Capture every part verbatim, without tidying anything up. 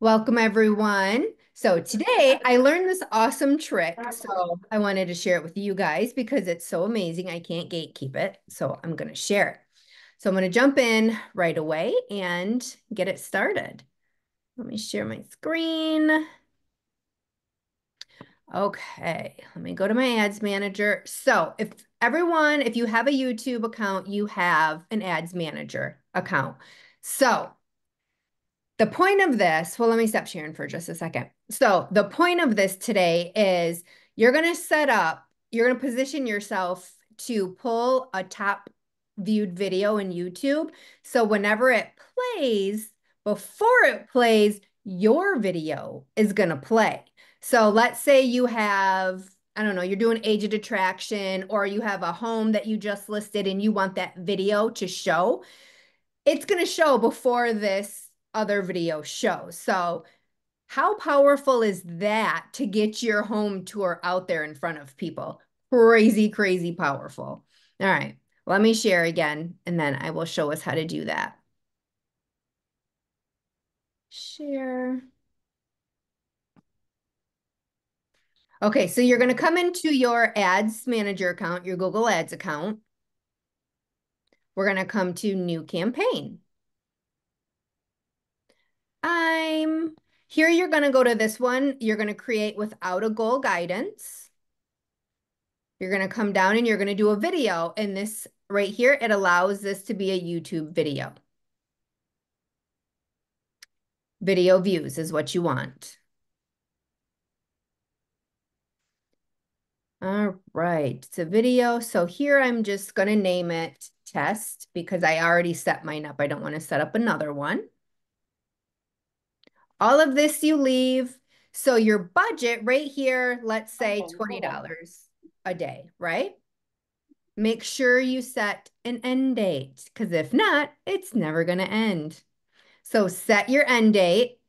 Welcome, everyone. So today I learned this awesome trick. So I wanted to share it with you guys because it's so amazing. I can't gatekeep it. So I'm going to share it. So I'm going to jump in right away and get it started. Let me share my screen. Okay, let me go to my ads manager. So if everyone, if you have a YouTube account, you have an ads manager account. So the point of this, well, let me stop sharing for just a second. So the point of this today is you're going to set up, you're going to position yourself to pull a top viewed video in YouTube. So whenever it plays, before it plays, your video is going to play. So let's say you have, I don't know, you're doing agent attraction, or you have a home that you just listed and you want that video to show. It's going to show before this other video shows. So how powerful is that to get your home tour out there in front of people? Crazy, crazy powerful. All right, let me share again, and then I will show us how to do that. Share. Okay, so you're going to come into your ads manager account, your Google Ads account. We're going to come to new campaign. I'm here. You're going to go to this one. You're going to create without a goal guidance. You're going to come down and you're going to do a video. And this right here, it allows this to be a YouTube video. Video views is what you want. All right. It's a video. So here I'm just going to name it test because I already set mine up. I don't want to set up another one. All of this you leave. So your budget right here, let's say twenty dollars a day, right? Make sure you set an end date, because if not, it's never going to end. So set your end date.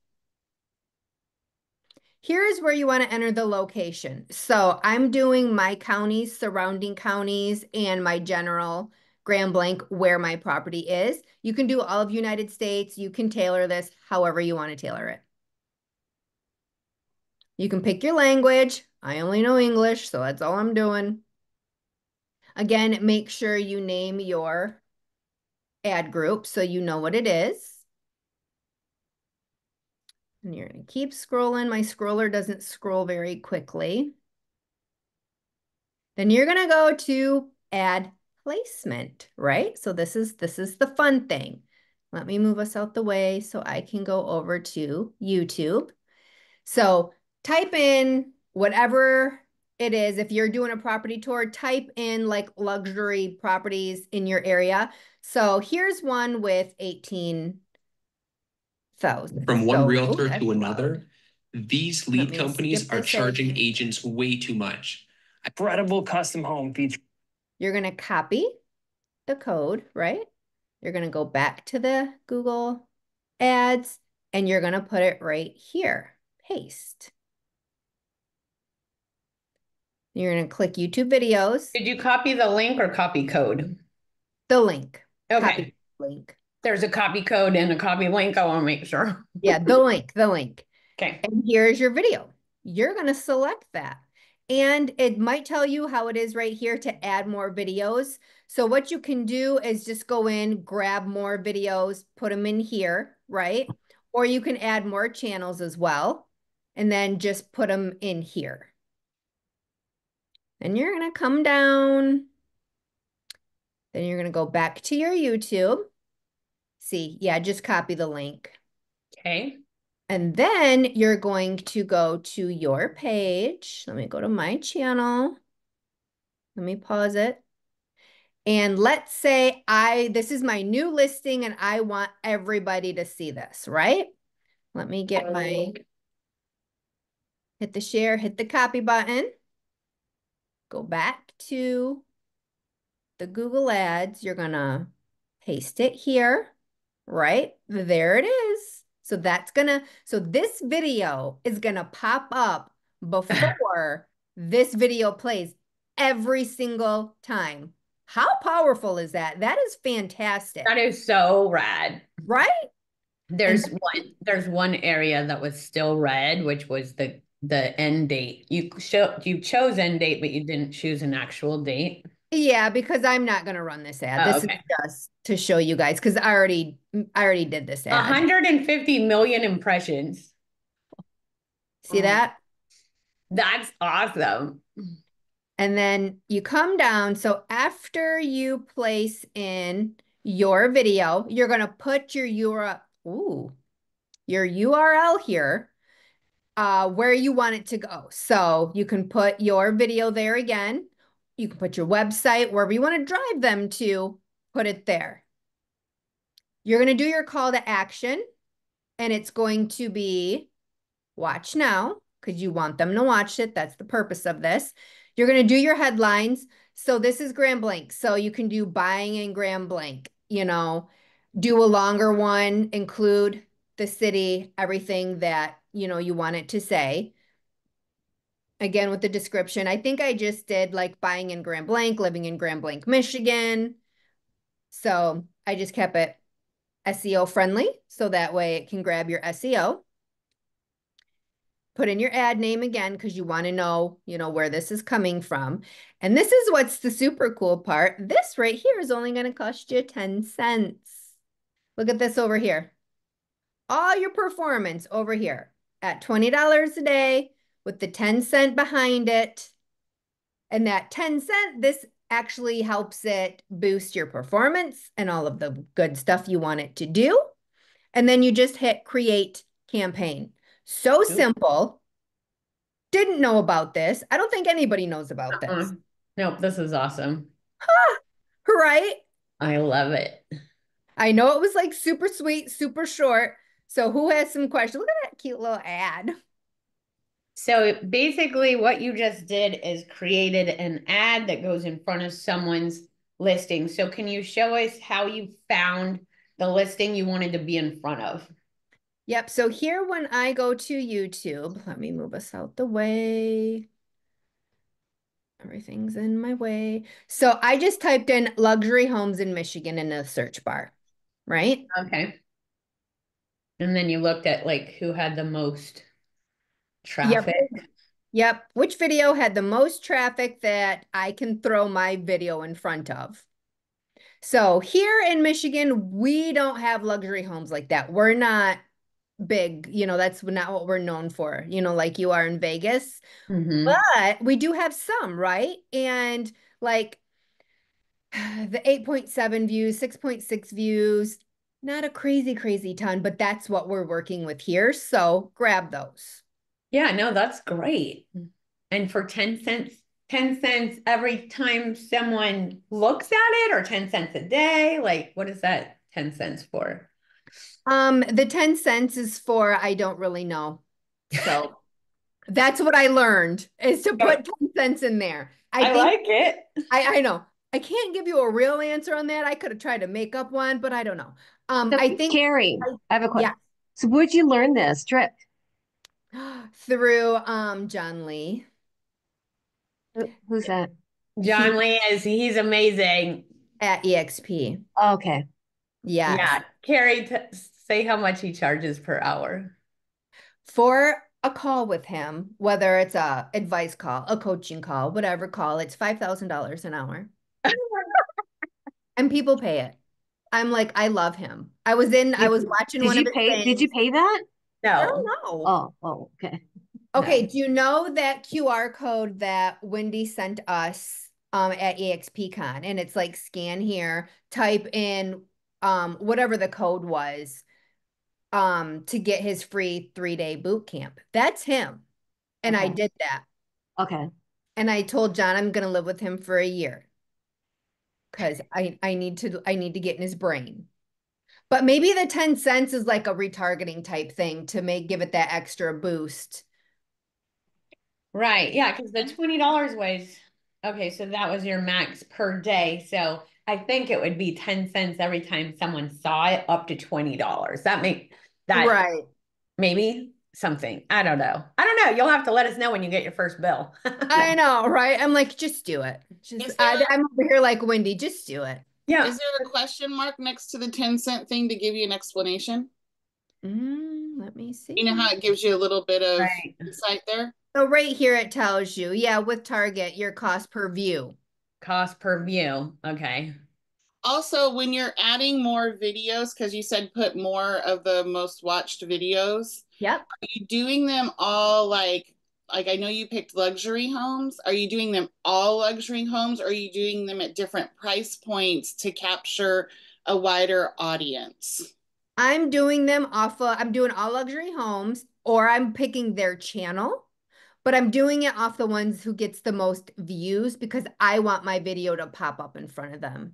Here is where you want to enter the location. So I'm doing my counties, surrounding counties, and my general Grand Blanc, where my property is. You can do all of United States. You can tailor this however you want to tailor it. You can pick your language. I only know English, so that's all I'm doing. Again, make sure you name your ad group so you know what it is. And you're going to keep scrolling. My scroller doesn't scroll very quickly. Then you're going to go to add placement, right? So this is, this is the fun thing. Let me move us out the way so I can go over to YouTube. So type in whatever it is. If you're doing a property tour, type in like luxury properties in your area. So here's one with eighteen thousand. From one so, realtor oh, to another, these lead companies are charging page. agents way too much. Incredible custom home feature. You're going to copy the code, right? You're going to go back to the Google Ads and you're going to put it right here. Paste. You're going to click YouTube videos. Did you copy the link or copy code? The link. Okay. Copy link. There's a copy code and a copy link. I want to make sure. Yeah, the link, the link. Okay. And here's your video. You're going to select that. And it might tell you how it is right here to add more videos. So what you can do is just go in, grab more videos, put them in here, right? Or you can add more channels as well, and then just put them in here. And you're going to come down. Then you're going to go back to your YouTube. See, yeah, just copy the link. Okay. And then you're going to go to your page. Let me go to my channel. Let me pause it. And let's say I, this is my new listing and I want everybody to see this, right? Let me get my, hit the share, hit the copy button. Go back to the Google Ads. You're gonna paste it here, right? There it is. So that's gonna, so this video is gonna pop up before this video plays every single time. How powerful is that? That is fantastic. That is so rad. Right? There's one, there's one area that was still red, which was the, the end date. You show, you chose end date, but you didn't choose an actual date. Yeah, because I'm not going to run this ad. Oh, this okay. is just to show you guys, cause I already, I already did this ad. one hundred fifty million impressions. See oh. that? That's awesome. And then you come down. So after you place in your video, you're going to put your U R L. Ooh, your U R L here, uh, where you want it to go. So you can put your video there again. You can put your website, wherever you want to drive them to, put it there. You're going to do your call to action, and it's going to be watch now, because you want them to watch it. That's the purpose of this. You're going to do your headlines. So this is Grand Blanc. So you can do buying in Grand Blanc, you know, do a longer one, include the city, everything that, you know, you want it to say. Again, with the description, I think I just did like buying in Grand Blanc, living in Grand Blanc, Michigan. So I just kept it S E O friendly. So that way it can grab your S E O. Put in your ad name again, because you want to know, you know, where this is coming from. And this is what's the super cool part. This right here is only going to cost you ten cents. Look at this over here. All your performance over here at twenty dollars a day with the ten cent behind it. And that ten cent, this actually helps it boost your performance and all of the good stuff you want it to do. And then you just hit create campaign. So simple. Didn't know about this. I don't think anybody knows about uh-uh. this. Nope, this is awesome. Huh, right? I love it. I know it was like super sweet, super short. So who has some questions? Look at that cute little ad. So basically what you just did is created an ad that goes in front of someone's listing. So can you show us how you found the listing you wanted to be in front of? Yep. So here, when I go to YouTube, let me move us out the way. Everything's in my way. So I just typed in luxury homes in Michigan in the search bar, right? Okay. And then you looked at like who had the most traffic. Yep. Yep. Which video had the most traffic that I can throw my video in front of? So here in Michigan, we don't have luxury homes like that. We're not big, you know, that's not what we're known for, you know, like you are in Vegas, mm-hmm. but we do have some, right? And like the eight point seven views, six point six views, not a crazy, crazy ton, but that's what we're working with here. So grab those. Yeah, no, that's great. And for ten cents, ten cents every time someone looks at it, or ten cents a day, like what is that ten cents for? Um, the ten cents is for, I don't really know. So that's what I learned, is to put ten cents in there. I, I think, like it. I, I know. I can't give you a real answer on that. I could have tried to make up one, but I don't know. Um, so I think Carrie, I have a question. Yeah. So where'd you learn this trip? Through, um, John Lee. Who's that? John Lee is, he's amazing. At E X P. Oh, okay. Yeah. Yeah. Carrie, t say how much he charges per hour. For a call with him, whether it's a advice call, a coaching call, whatever call, it's five thousand dollars an hour. And people pay it. I'm like, I love him. I was in, did I was watching one of his things. Did you pay that? No. I don't know. Oh, oh, okay. Okay. No. Do you know that Q R code that Wendy sent us um, at ExpCon? And it's like, scan here, type in um, whatever the code was, um, to get his free three day boot camp. That's him. And okay. I did that. Okay. And I told John, I'm going to live with him for a year. Cause I, I need to, I need to get in his brain, but maybe the ten cents is like a retargeting type thing to make, give it that extra boost. Right. Yeah. Cause the twenty dollars was, okay. So that was your max per day. So I think it would be ten cents every time someone saw it, up to twenty dollars. That make that right. Maybe something. I don't know. I don't know. You'll have to let us know when you get your first bill. I know. Right. I'm like, just do it. Just, I, I'm over here like Wendy, just do it. Yeah. Is there a question mark next to the ten cent thing to give you an explanation? Mm, let me see. You know how it gives you a little bit of right. insight there? So right here, it tells you, yeah, with Target, your cost per view. Cost per view. Okay. Also, when you're adding more videos, because you said put more of the most watched videos. Yep. Are you doing them all like, like I know you picked luxury homes. Are you doing them all luxury homes? Or are you doing them at different price points to capture a wider audience? I'm doing them off of, I'm doing all luxury homes, or I'm picking their channel. But I'm doing it off the ones who gets the most views because I want my video to pop up in front of them.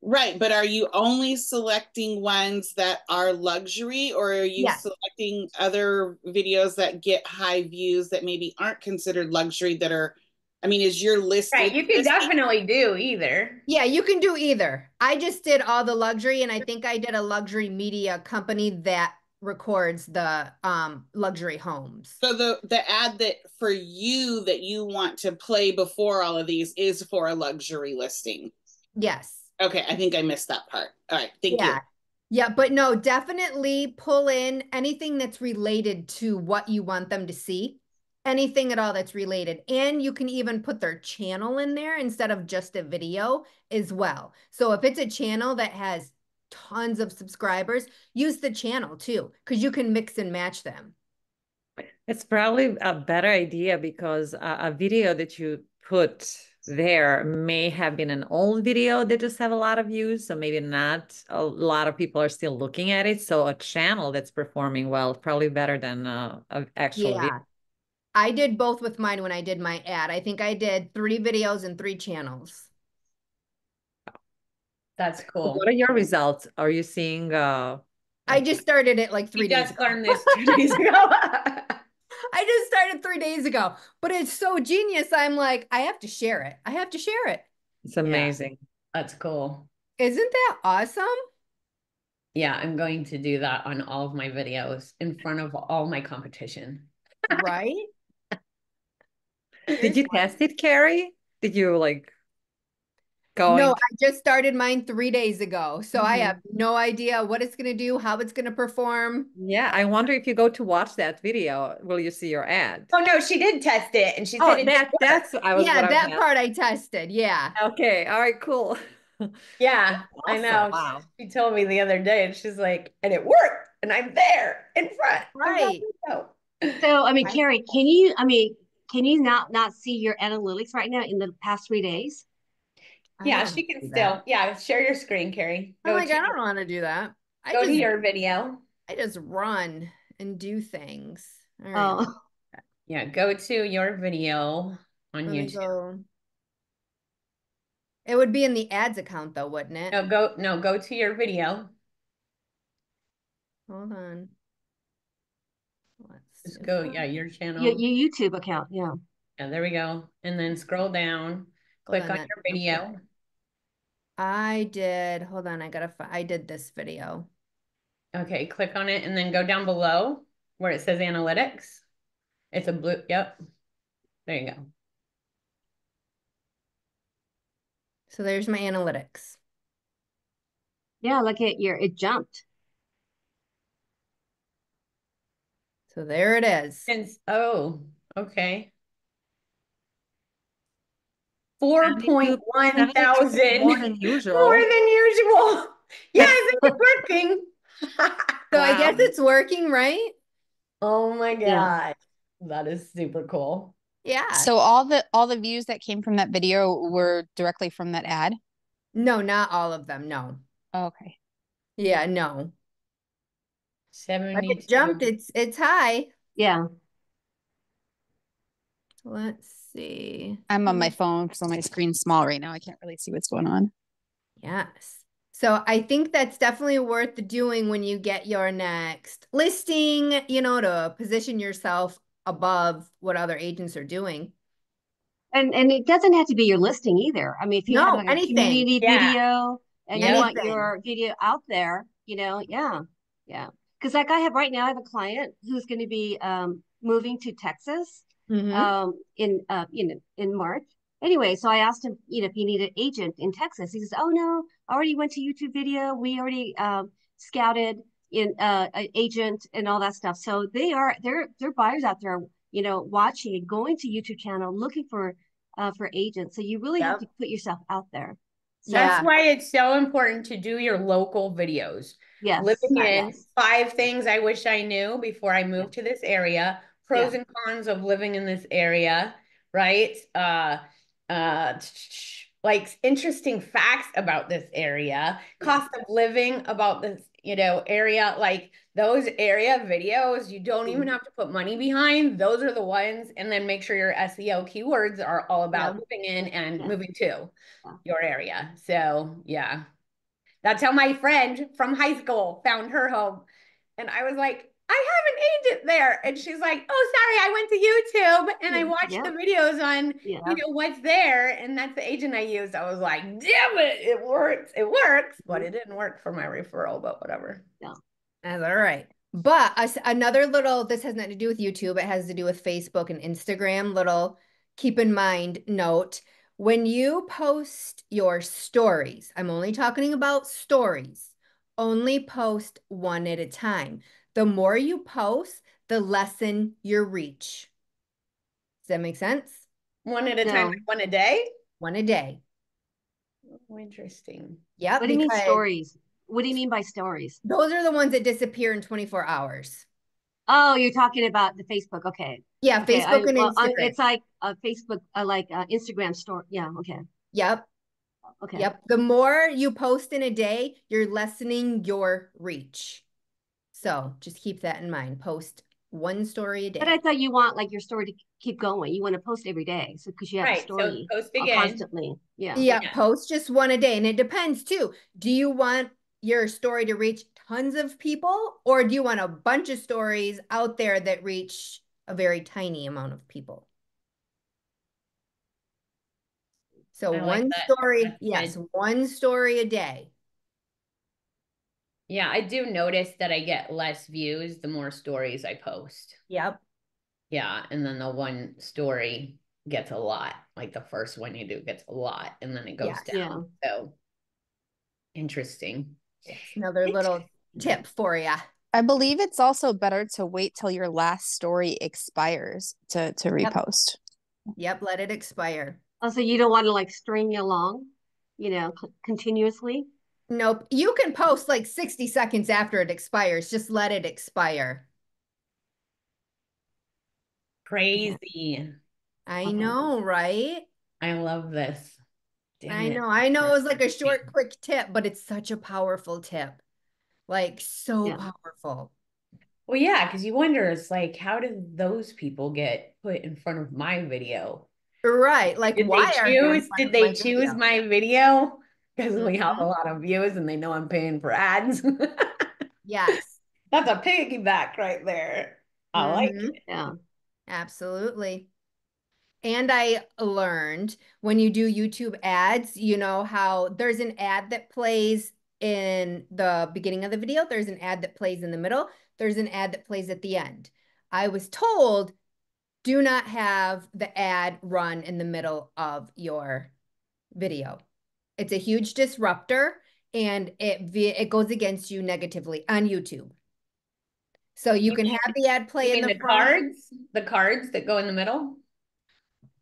Right. But are you only selecting ones that are luxury, or are you yes. selecting other videos that get high views that maybe aren't considered luxury that are, I mean, is your list? Right. You can definitely do either. Yeah, you can do either. I just did all the luxury, and I think I did a luxury media company that records the um luxury homes. So the the ad that for you that you want to play before all of these is for a luxury listing. Yes. Okay, I think I missed that part. All right, thank yeah. you. Yeah, but no, definitely pull in anything that's related to what you want them to see. Anything at all that's related. And you can even put their channel in there instead of just a video as well. So if it's a channel that has tons of subscribers, use the channel too, because you can mix and match them. It's probably a better idea because uh, a video that you put there may have been an old video that just have a lot of views, so maybe not a lot of people are still looking at it. So a channel that's performing well is probably better than uh, an actual yeah. video. I did both with mine when I did my ad. I think I did three videos and three channels. That's cool. What are your results? Are you seeing? Uh, I just started it like three you days just ago. Learned this three days ago. I just started three days ago, but it's so genius. I'm like, I have to share it. I have to share it. It's amazing. Yeah. That's cool. Isn't that awesome? Yeah, I'm going to do that on all of my videos in front of all my competition. Right? Did you test it, Carrie? Did you like... Going. No, I just started mine three days ago. So mm-hmm. I have no idea what it's going to do, how it's going to perform. Yeah. I wonder if you go to watch that video, will you see your ad? Oh, no, she did test it. And she oh, said that, that's, I was yeah, that part I tested. Yeah. Okay. All right, cool. Yeah, awesome. I know. Wow. She, she told me the other day and she's like, and it worked and I'm there in front. Right. So, I mean, right. Carrie, can you, I mean, can you not, not see your analytics right now in the past three days? I yeah, she can still. That. Yeah, share your screen, Carrie. Go oh my God, I don't want to do that. I go just, to your video. I just run and do things. All right. Oh. Yeah, go to your video on Let YouTube. Go. It would be in the ads account though, wouldn't it? No, go no, go to your video. Hold on. Let's just go, on. yeah, your channel. Your, your YouTube account, yeah. Yeah, there we go. And then scroll down. Click on, on your video. I did. Hold on. I got to, I did this video. Okay. Click on it and then go down below where it says analytics. It's a blue. Yep. There you go. So there's my analytics. Yeah. Look at your, it jumped. So there it is. Since, oh, okay. four point one thousand more than usual. More than usual. Yes, it's working. So wow. I guess it's working, right? Oh my God. Yeah. That is super cool. Yeah. So all the all the views that came from that video were directly from that ad? No, not all of them. No. Oh, okay. Yeah, no. seventy-two. It jumped. It's it's high. Yeah. Let's see. I'm on my phone, so my screen's small right now. I can't really see what's going on. Yes. So I think that's definitely worth doing when you get your next listing, you know, to position yourself above what other agents are doing. And and it doesn't have to be your listing either. I mean, if you no, have like anything. a community yeah. video and anything. you want your video out there, you know, yeah, yeah. Because like I have right now, I have a client who's going to be um, moving to Texas. Mm-hmm. um, in, uh, you know, in March. Anyway, so I asked him, you know, if he needed an agent in Texas. He says, oh no, I already went to YouTube video. We already um, scouted in uh, an agent and all that stuff. So they are, they're, they're buyers out there, you know, watching and going to YouTube channel, looking for, uh, for agents. So you really yep. have to put yourself out there. So yeah. That's why it's so important to do your local videos. Yes. Living in yes. five things I wish I knew before I moved yeah. to this area, pros yeah. and cons of living in this area, right? Uh, uh, like interesting facts about this area, cost of living about this, you know, area, like those area videos, you don't even have to put money behind. Those are the ones. And then make sure your S E O keywords are all about yeah. moving in and yeah. moving to yeah. your area. So yeah, that's how my friend from high school found her home. And I was like, I have an agent there. And she's like, oh, sorry, I went to YouTube and I watched yeah. the videos on, yeah. you know, what's there. And that's the agent I used. I was like, damn it, it works. It works. But it didn't work for my referral, but whatever. Yeah. That's all right. But uh, another little, this has nothing to do with YouTube. It has to do with Facebook and Instagram. Little keep in mind note, when you post your stories, I'm only talking about stories, only post one at a time. The more you post, the lessen your reach. Does that make sense? One at a no. time, like one a day? One a day. Oh, interesting. Yeah. What do you mean stories? What do you mean by stories? Those are the ones that disappear in twenty-four hours. Oh, you're talking about the Facebook. Okay. Yeah, okay. Facebook I, and well, Instagram. It's like a Facebook, uh, like uh, Instagram story. Yeah, okay. Yep. Okay. Yep. The more you post in a day, you're lessening your reach. So just keep that in mind. Post one story a day. But I thought you want like your story to keep going. You want to post every day. So because you have right. a story so post again. constantly. Yeah. yeah. Yeah. Post just one a day. And it depends too. Do you want your story to reach tons of people, or do you want a bunch of stories out there that reach a very tiny amount of people? So I one like story. That's yes. Good. One story a day. Yeah, I do notice that I get less views the more stories I post. Yep. Yeah, and then the one story gets a lot. Like the first one you do gets a lot, and then it goes yes. down. Yeah. So interesting. Another little tip for you. I believe it's also better to wait till your last story expires to to repost. Yep, yep, let it expire. Also, you don't want to like string along, you know, continuously. Nope. You can post like sixty seconds after it expires. Just let it expire. Crazy. I oh. know, right? I love this. Damn I it. know. I know it was like a short, quick tip, but it's such a powerful tip. Like so yeah. powerful. Well, yeah, because you wonder, it's like, how did those people get put in front of my video? Right. Like, did why they choose? Did they my choose video? my video? Because we have a lot of views and they know I'm paying for ads. Yes. That's a piggyback right there. I mm-hmm. like it. Yeah, absolutely. And I learned when you do YouTube ads, you know how there's an ad that plays in the beginning of the video. There's an ad that plays in the middle. There's an ad that plays at the end. I was told, do not have the ad run in the middle of your video. It's a huge disruptor, and it it goes against you negatively on YouTube. So you, you can mean, have the ad play in the, the cards, the cards that go in the middle.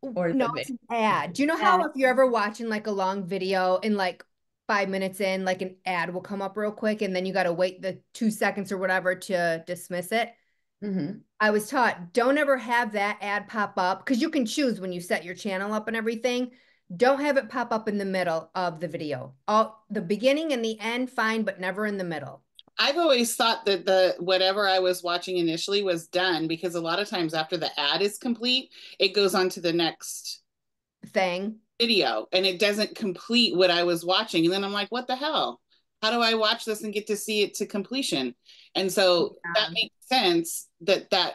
Or no, it's an ad. Do you know how if you're ever watching like a long video and like five minutes in, like an ad will come up real quick, and then you got to wait the two seconds or whatever to dismiss it. Mm-hmm. I was taught, don't ever have that ad pop up, because you can choose when you set your channel up and everything. Don't have it pop up in the middle of the video. All the beginning and the end, fine, but never in the middle. I've always thought that the whatever I was watching initially was done, because a lot of times after the ad is complete, it goes on to the next thing video, and it doesn't complete what I was watching. And then I'm like, what the hell? How do I watch this and get to see it to completion? And so yeah. that makes sense that that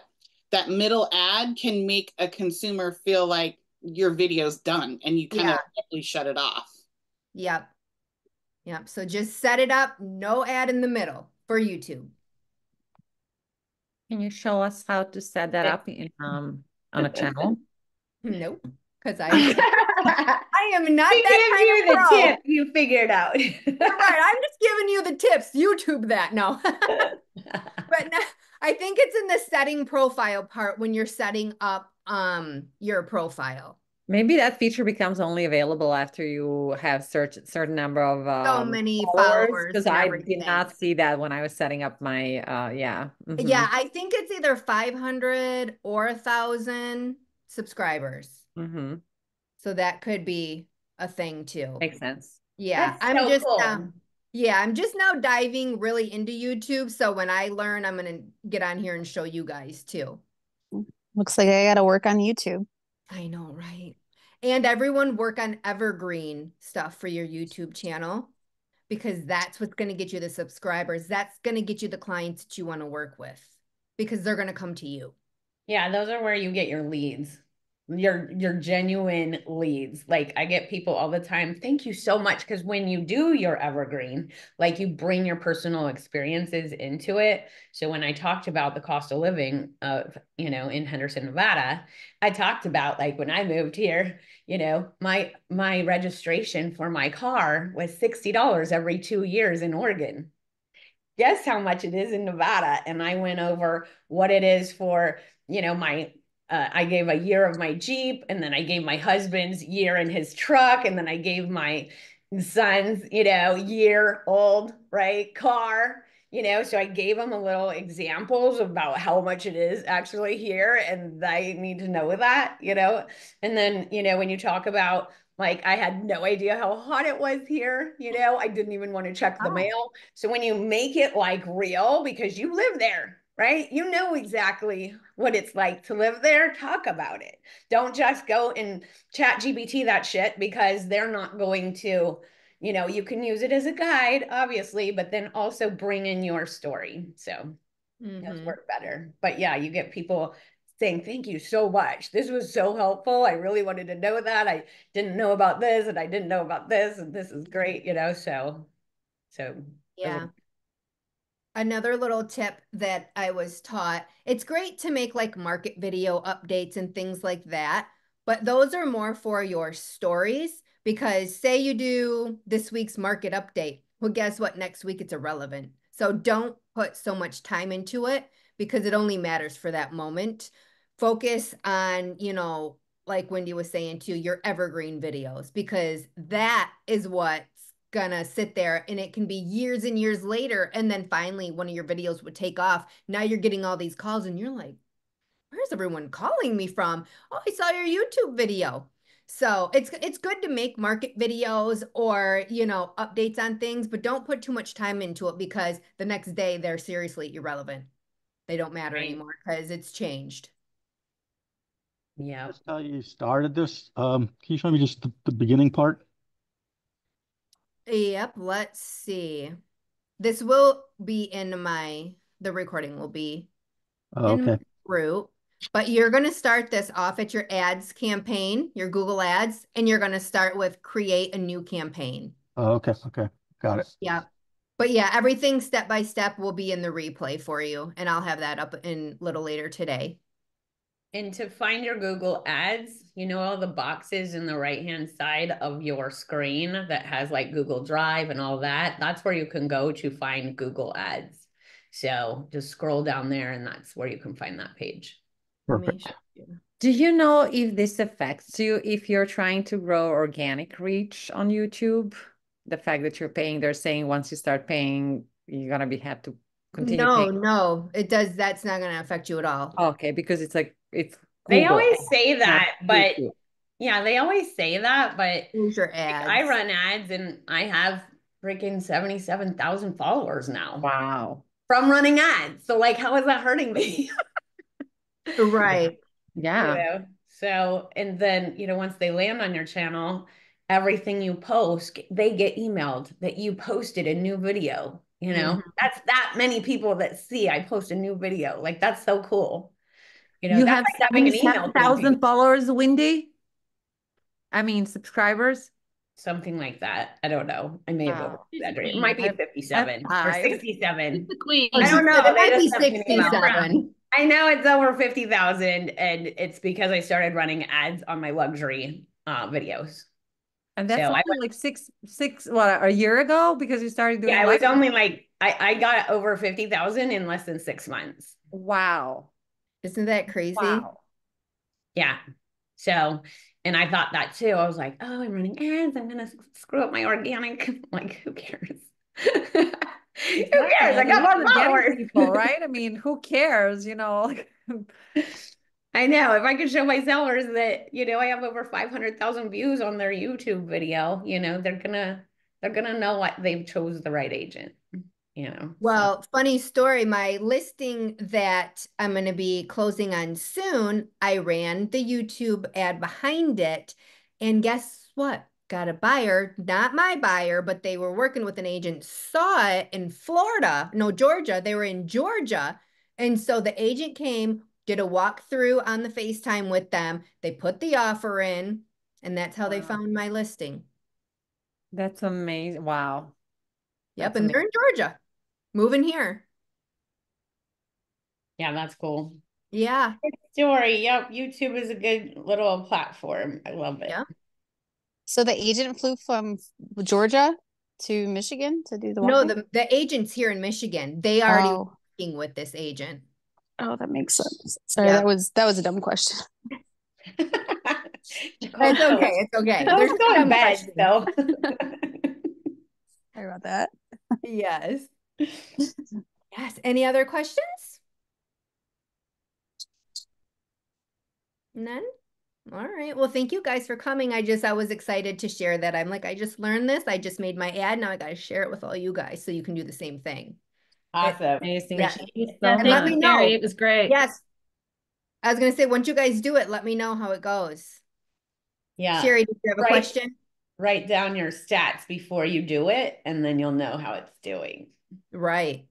that middle ad can make a consumer feel like your video's done, and you kind yeah. of shut it off. Yep. Yep. So just set it up. No ad in the middle for YouTube. Can you show us how to set that up in, um, on a channel? Nope. Because I, I am not she that kind of pro. The tip you figured out. All right, I'm just giving you the tips. YouTube that. No. But no, I think it's in the setting profile part when you're setting up um, your profile. Maybe that feature becomes only available after you have search certain number of um, so many followers. Because I everything. did not see that when I was setting up my uh, yeah. Mm-hmm. Yeah, I think it's either five hundred or a thousand subscribers. Mm-hmm. So that could be a thing too. Makes sense. Yeah, That's I'm so just cool. um, yeah, I'm just now diving really into YouTube. So when I learn, I'm gonna get on here and show you guys too. Looks like I got to work on YouTube. I know, right? And everyone work on evergreen stuff for your YouTube channel, because that's what's going to get you the subscribers. That's going to get you the clients that you want to work with, because they're going to come to you. Yeah, those are where you get your leads, your your genuine leads. Like I get people all the time, thank you so much. Because when you do your evergreen, like you bring your personal experiences into it. So when I talked about the cost of living of, you know, in Henderson, Nevada, I talked about like when I moved here, you know, my my registration for my car was sixty dollars every two years in Oregon. Guess how much it is in Nevada? And I went over what it is for, you know, my Uh, I gave a year of my Jeep, and then I gave my husband's year in his truck, and then I gave my son's, you know, year old, right, car, you know, so I gave them a little examples about how much it is actually here, and I need to know that, you know, and then, you know, when you talk about, like, I had no idea how hot it was here, you know, I didn't even want to check the mail. So when you make it like real, because you live there, right? You know exactly what it's like to live there. Talk about it. Don't just go and chat G P T that shit, because they're not going to, you know, you can use it as a guide, obviously, but then also bring in your story. So mm-hmm. That's work better. But yeah, you get people saying, thank you so much. This was so helpful. I really wanted to know that. I didn't know about this and I didn't know about this, and this is great, you know, so, so yeah. Another little tip that I was taught, it's great to make like market video updates and things like that, but those are more for your stories, because say you do this week's market update, well, guess what? Next week it's irrelevant. So don't put so much time into it, because it only matters for that moment. Focus on, you know, like Wendy was saying too, your evergreen videos, because that is what gonna sit there, and it can be years and years later, and then finally one of your videos would take off. Now you're getting all these calls and you're like, where's everyone calling me from? Oh, I saw your YouTube video. So it's it's good to make market videos or, you know, updates on things, but don't put too much time into it, because the next day they're seriously irrelevant. They don't matter right. anymore, because it's changed. Yeah. Just how you started this. Um, can you show me just the, the beginning part? Yep. Let's see. This will be in my, the recording will be oh, in okay. my group, but you're going to start this off at your ads campaign, your Google Ads, and you're going to start with create a new campaign. Oh, okay. Okay. Got it. Yeah. But yeah, everything step by step will be in the replay for you. And I'll have that up in a little later today. And to find your Google Ads, you know, all the boxes in the right-hand side of your screen that has like Google Drive and all that, that's where you can go to find Google Ads. So just scroll down there and that's where you can find that page. Perfect. Do you know if this affects you if you're trying to grow organic reach on YouTube? The fact that you're paying, they're saying once you start paying, you're going to be have to continue No, paying. no, it does. That's not going to affect you at all. Okay, because it's like, It's they Google. always say that, but yeah, they always say that, but your ads. Like, I run ads and I have freaking seventy-seven thousand followers now. Wow. From running ads. So like, how is that hurting me? Right. Yeah. You know? So, and then, you know, once they land on your channel, everything you post, they get emailed that you posted a new video, you know, mm-hmm. that's that many people that see, I post a new video. Like, that's so cool. You, know, you have like seventy-seven thousand followers, Wendy? I mean, subscribers? Something like that. I don't know. I may wow. have overexaggerated. It might be fifty-seven or sixty-seven. The queen. I don't know. It might be sixty-seven. I know it's over fifty thousand, and it's because I started running ads on my luxury uh, videos. And that's so only I, like six, six, what, a year ago? Because you started doing- Yeah, it was only like, I, I got over fifty thousand in less than six months. Wow. Isn't that crazy? Wow. Yeah. So, and I thought that too. I was like, oh, I'm running ads. I'm going to screw up my organic. I'm like, who cares? who cares? I got more followers. People, right? I mean, who cares? You know? I know, if I could show my sellers that, you know, I have over five hundred thousand views on their YouTube video, you know, they're gonna, they're gonna know what they've chose the right agent, you know? Well, so. Funny story, my listing that I'm going to be closing on soon, I ran the YouTube ad behind it, and guess what? Got a buyer, not my buyer, but they were working with an agent, saw it in Florida, no, Georgia, they were in Georgia. And so the agent came, did a walkthrough on the FaceTime with them. They put the offer in, and that's how wow. they found my listing. That's amazing. Wow. Yep. That's and amazing. They're in Georgia, moving here. Yeah, that's cool. Yeah. Good story. Yep. YouTube is a good little platform. I love it. Yeah. So the agent flew from Georgia to Michigan to do the walkthrough? No, the, the agent's here in Michigan. They are already oh. working with this agent. Oh, that makes sense. Sorry, yeah. that was that was a dumb question. It's okay. It's okay. There's no bad though. Sorry about that. Yes. Yes. Any other questions? None? All right. Well, thank you guys for coming. I just I was excited to share that. I'm like, I just learned this. I just made my ad. Now I gotta share it with all you guys so you can do the same thing. Awesome. Amazing. Yeah. So and let me know. It was great. Yes. I was going to say, once you guys do it, let me know how it goes. Yeah. Sherry, did you have a write, question? Write down your stats before you do it, and then you'll know how it's doing. Right.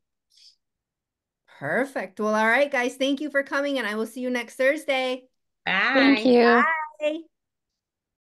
Perfect. Well, all right, guys. Thank you for coming, and I will see you next Thursday. Bye. Thank you. Bye.